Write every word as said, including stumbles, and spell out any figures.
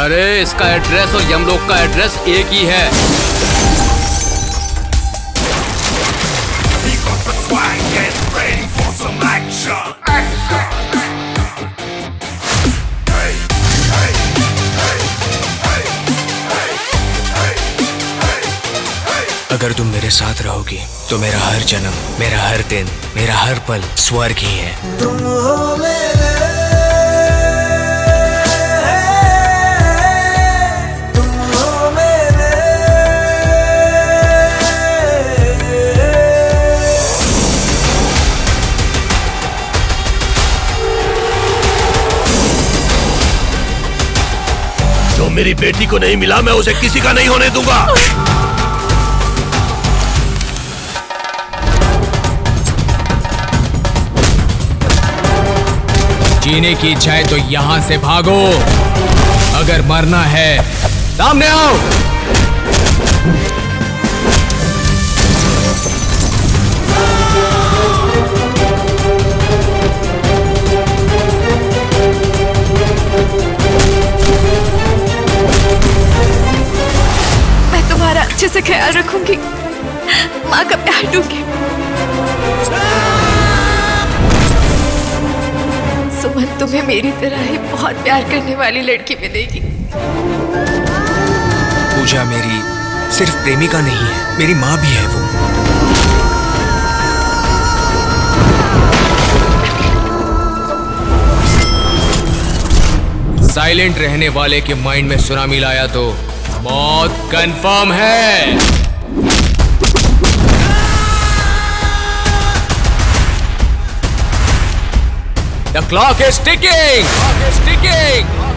अरे इसका एड्रेस और यमलोक का एड्रेस एक ही है। अगर तुम मेरे साथ रहोगी तो मेरा हर जन्म, मेरा हर दिन, मेरा हर पल स्वर्ग ही है। तुम हो मेरे जो मेरी बेटी को नहीं मिला मैं उसे किसी का नहीं होने दूंगा। जीने की इच्छा है तो यहाँ से भागो, अगर मरना है सामने आओ। अच्छे से ख्याल रखूंगी, माँ का प्यार दूंगी। सुमन, तुम्हें मेरी तरह ही बहुत प्यार करने वाली लड़की मिलेगी। पूजा मेरी सिर्फ प्रेमिका नहीं है, मेरी माँ भी है वो। साइलेंट रहने वाले के माइंड में सुनामी लाया तो मौत कंफर्म है। The clock is ticking.